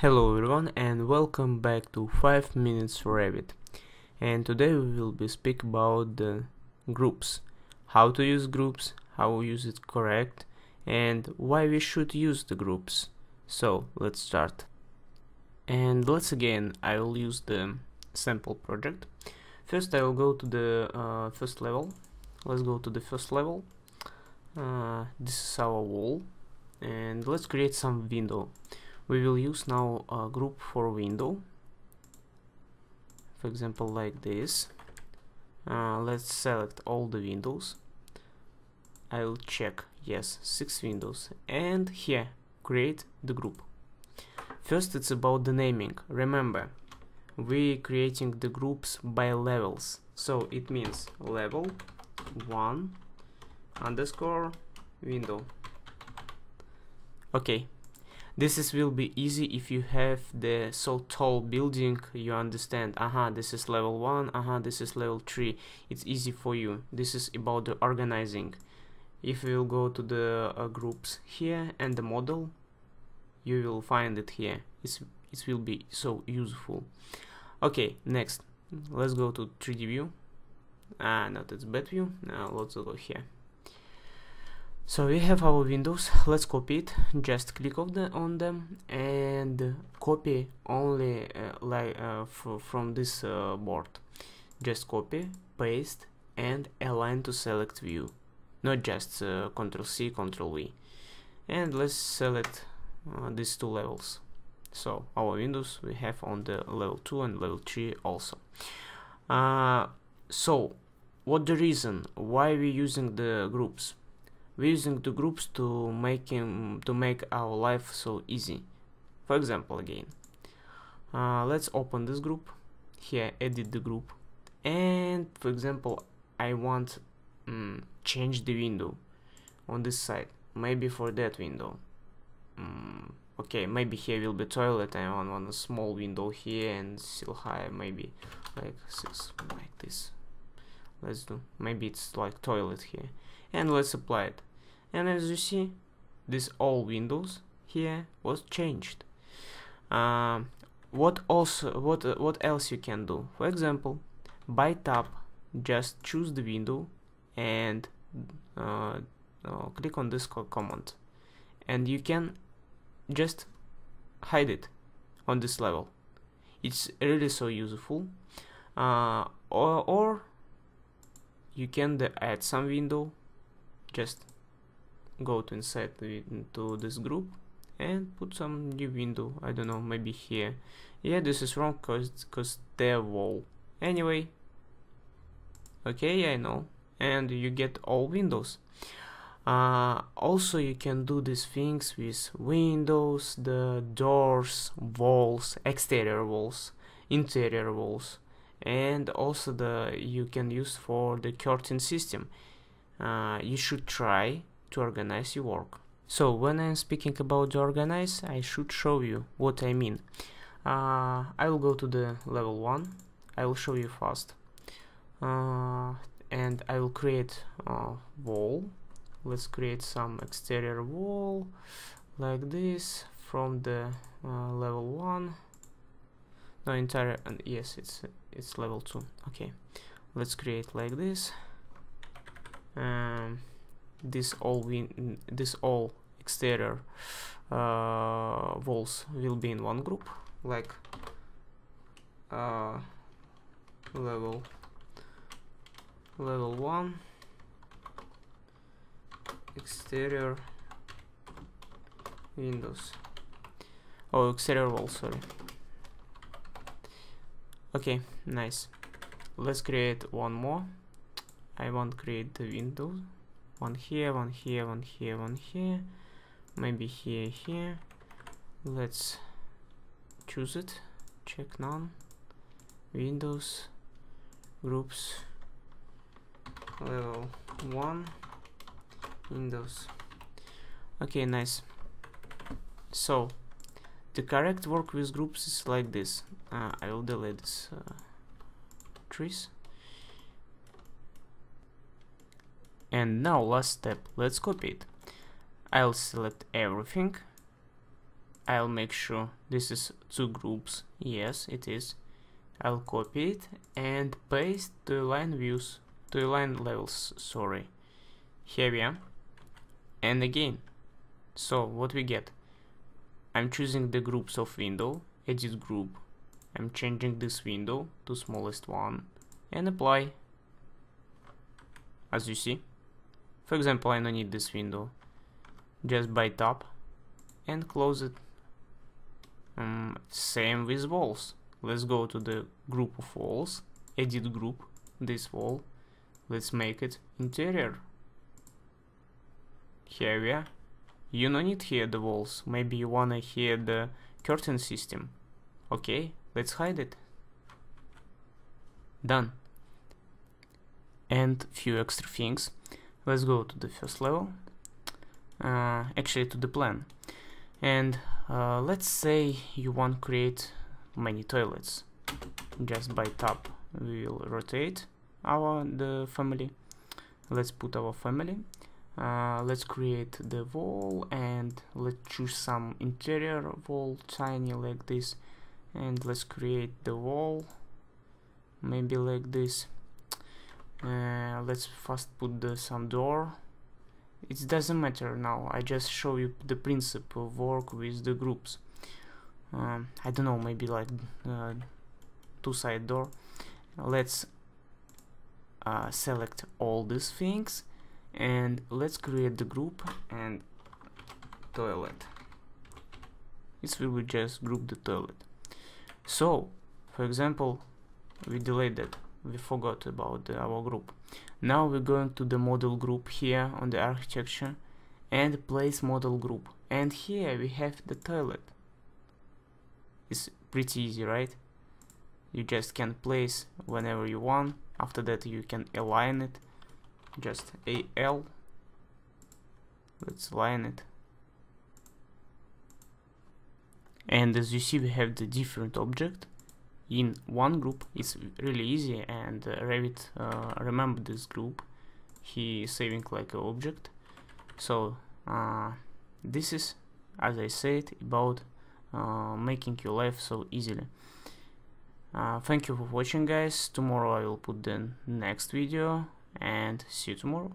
Hello everyone and welcome back to 5 minutes Revit. And today we will be speak about the groups, how to use groups, how we use it correct and why we should use the groups. So let's start. And let's again I will use the sample project. First I will go to the first level. Let's go to the first level. This is our wall and let's create some window. We will use now a group for window, for example like this. Let's select all the windows. I'll check, yes, 6 windows, and here create the group. First it's about the naming. Remember, we're creating the groups by levels, so it means level 1 underscore window. Okay. This will be easy if you have the so tall building, you understand, this is level 1, this is level 3, it's easy for you. This is about the organizing. If you will go to the groups here and the model, you will find it here. It will be so useful. Okay, next, let's go to 3D view. No, that's bad view, now let's go here. So we have our windows, let's copy it, just click on them and copy only from this board. Just copy, paste and align to select view, not just Ctrl C, Ctrl V. And let's select these two levels. So our windows we have on the level 2 and level 3 also. So what the reason why we using the groups? We're using the groups to make our life so easy. For example, again, let's open this group here, edit the group, and for example, I want change the window on this side. Maybe for that window. Okay, maybe here will be toilet. I want a small window here and still high. Maybe like 6, like this. Let's do. Maybe it's like toilet here, and let's apply it. And as you see, this all windows here was changed. What else you can do? For example, by tab, just choose the window and click on this command, and you can just hide it on this level. It's really so useful. Or you can add some window. Just go to inside to this group and put some new window. I don't know, maybe here. Yeah, this is wrong cause they're wall. Anyway, okay, yeah, I know. And you get all windows. Also, you can do these things with windows, the doors, walls, exterior walls, interior walls, and also you can use for the curtain system. You should try to organize your work. So when I'm speaking about organize, I should show you what I mean. I will go to the level 1, I will show you fast, and I will create a wall. Let's create some exterior wall like this from the level 1. No, entire, and yes, it's level 2. Okay, let's create like this. This all exterior walls will be in one group, like level 1 exterior windows, oh, exterior walls, sorry. Okay, nice. Let's create one more. I want to create the window, one here, one here, one here, one here, maybe here, here. Let's choose it, check none, windows, groups, level 1, windows. Okay, nice. So the correct work with groups is like this. I will delete this trees. And now last step, let's copy it. I'll select everything, I'll make sure this is two groups. Yes, it is. I'll copy it and paste to align views, to align levels, sorry. Here we are. And again, so what we get? I'm choosing the groups of window, edit group. I'm changing this window to smallest one and apply. As you see, for example, I don't need this window. Just by tap and close it. Same with walls. Let's go to the group of walls, edit group, this wall. Let's make it interior. Here we are. You don't need here the walls. Maybe you wanna hear the curtain system. Okay, let's hide it. Done. And few extra things. Let's go to the first level. Actually to the plan. And let's say you want to create many toilets. Just by tap we will rotate the family. Let's put our family. Let's create the wall and let's choose some interior wall, tiny like this, and let's create the wall maybe like this. Let's first put some door. It doesn't matter now, I just show you the principle of work with the groups. I don't know, maybe like two-side door. Let's select all these things and let's create the group and toilet. This will just group the toilet. So for example, we delayed that, we forgot about our group. Now we're going to the model group here on the architecture and place model group, and here we have the toilet. It's pretty easy, right? You just can place whenever you want. After that you can align it. Just AL, let's align it. And as you see, we have the different object in one group. It's really easy, and Revit remember this group. He is saving like an object. So this is, as I said, about making your life so easily. Thank you for watching, guys. Tomorrow I will put the next video. And see you tomorrow.